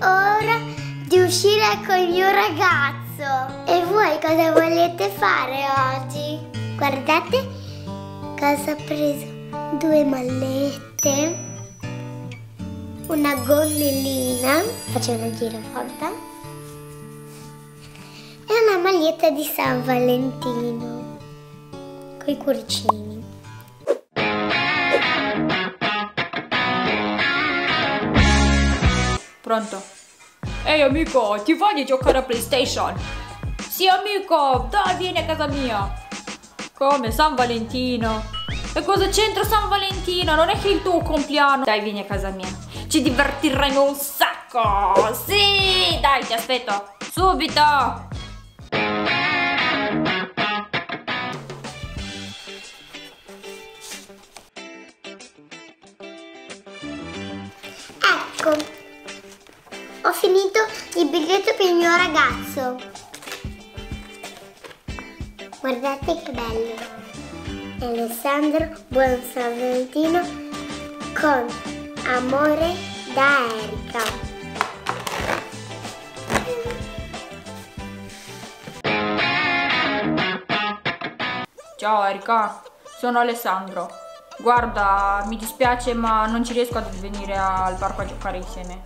ora di uscire con il mio ragazzo. E voi cosa volete fare oggi? Guardate cosa ho preso. 2 mallette, una gonnellina, facciamo una giravolta, e una maglietta di San Valentino con i cuoricini. Pronto? Ehi amico, ti voglio giocare a PlayStation? Sì amico, dai, vieni a casa mia. Come? San Valentino? E cosa c'entra San Valentino? Non è che è il tuo compleanno? Dai, vieni a casa mia, ci divertiremo un sacco. Sì, dai, ti aspetto subito. Ecco, ho finito il biglietto per il mio ragazzo. Guardate che bello. Alessandro, buon San Valentino con amore da Erika. Ciao Erika, sono Alessandro. Guarda, mi dispiace ma non ci riesco ad venire al parco a giocare insieme.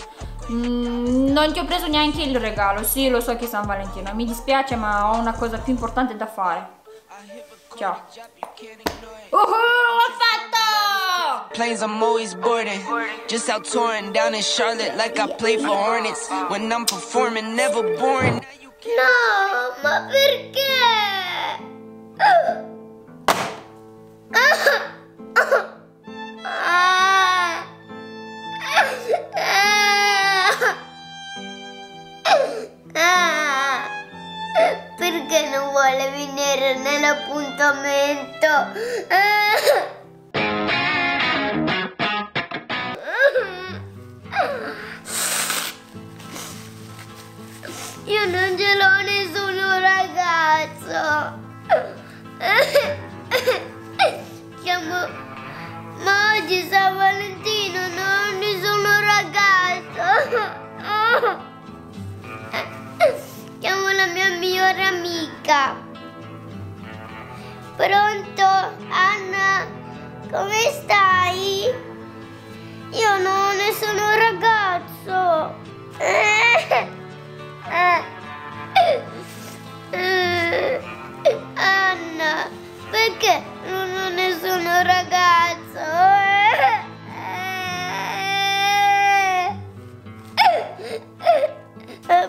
Non ti ho preso neanche il regalo. Sì, lo so che è San Valentino. Mi dispiace ma ho una cosa più importante da fare. Ciao. Ho fatto! Planes I'm always boarding. Just out touring down in Charlotte like I play for Hornets. When I'm performing never boring. No, ma perché? Perché non vuole venire nell'appuntamento? Io non ce l'ho nessuno ragazzo. Siamo... Ma oggi San Valentino non ho nessuno ragazzo. Chiamo la mia migliore amica. Pronto? Anna, come stai? Io non ho nessun ragazzo. Anna, perché non ho nessun ragazzo?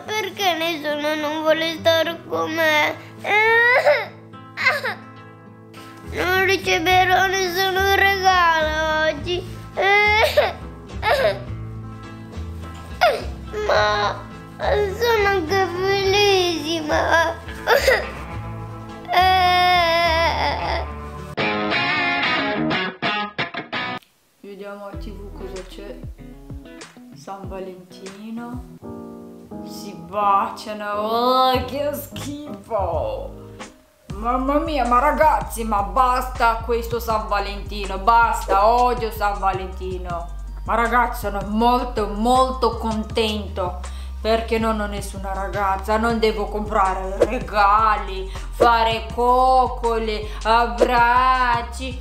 Perché nessuno non vuole stare con me? Non riceverò nessun regalo oggi. Ma sono anche felicissima. Vediamo a TV cosa c'è. San Valentino. Si baciano, oh, che schifo! Mamma mia, ma ragazzi, ma basta questo San Valentino, basta, odio San Valentino. Ma ragazzi, sono molto contento perché non ho nessuna ragazza, non devo comprare regali, fare coccole, abbracci,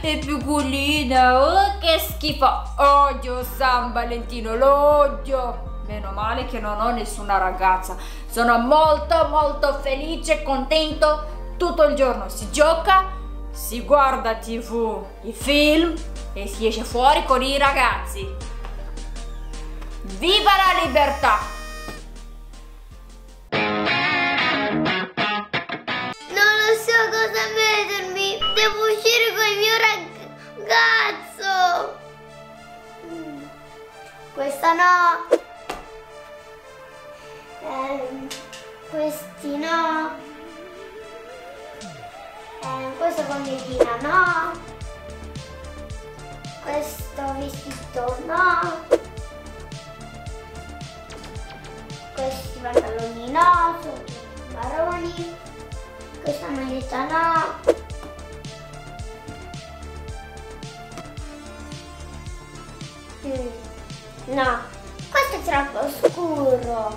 e piccolina, oh che schifo, odio San Valentino, lo odio. Meno male che non ho nessuna ragazza, sono molto felice, contento, tutto il giorno si gioca, si guarda TV, i film e si esce fuori con i ragazzi. Viva la libertà! Non lo so cosa mettermi, devo uscire con il mio ragazzo! Questa no! Questi no! Questa gonnellina no! Questo vestito no! Questi pantaloni no, sono marroni, questa maglietta no. No, questo è troppo scuro.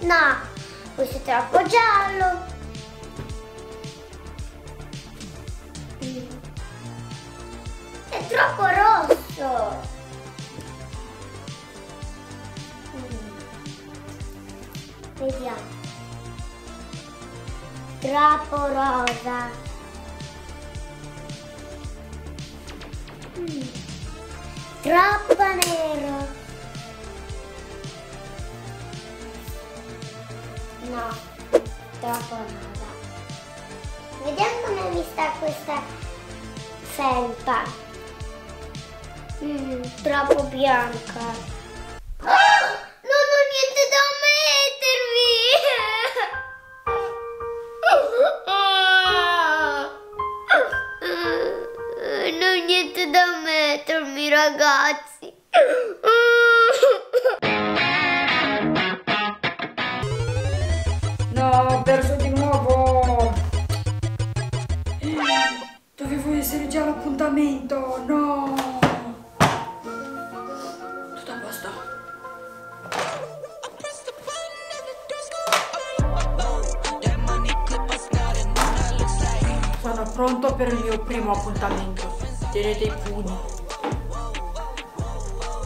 No, questo è troppo giallo. È troppo rosso. Vediamo. Troppo rosa. Troppo nero. No, troppo rosa. Vediamo come mi sta questa felpa. Troppo bianca. Niente da mettermi, ragazzi. No, ho perso di nuovo. Dovevo essere già all'appuntamento. No, tutto a posto. Sono pronto per il mio primo appuntamento. Tenete i pugni.